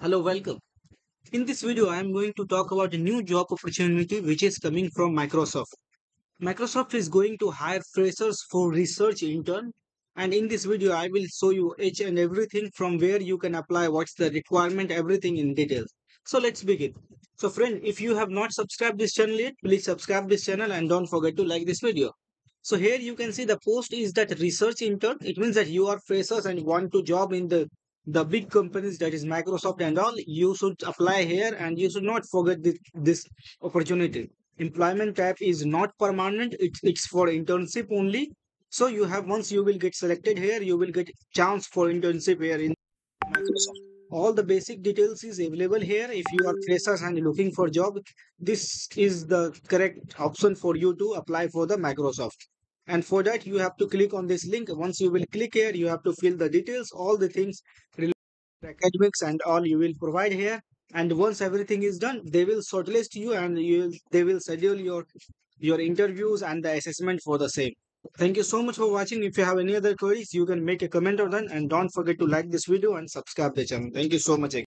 Hello, welcome. In this video, I am going to talk about a new job opportunity which is coming from Microsoft. Microsoft is going to hire freshers for research intern, and in this video, I will show you each and everything from where you can apply, what's the requirement, everything in detail. So let's begin. So friend, if you have not subscribed this channel yet, please subscribe this channel and don't forget to like this video. So here you can see the post is that research intern. It means that you are freshers and want to job in the big companies, that is Microsoft and all. You should apply here and you should not forget this opportunity. Employment type is not permanent, it's for internship only. So you have, once you will get selected here, you will get chance for internship here in Microsoft. All the basic details is available here. If you are freshers and looking for job, this is the correct option for you to apply for the Microsoft. And for that, you have to click on this link. Once you will click here, you have to fill the details, all the things related to academics and all you will provide here. And once everything is done, they will shortlist you and they will schedule your interviews and the assessment for the same. Thank you so much for watching. If you have any other queries, you can make a comment on that. And don't forget to like this video and subscribe the channel. Thank you so much again.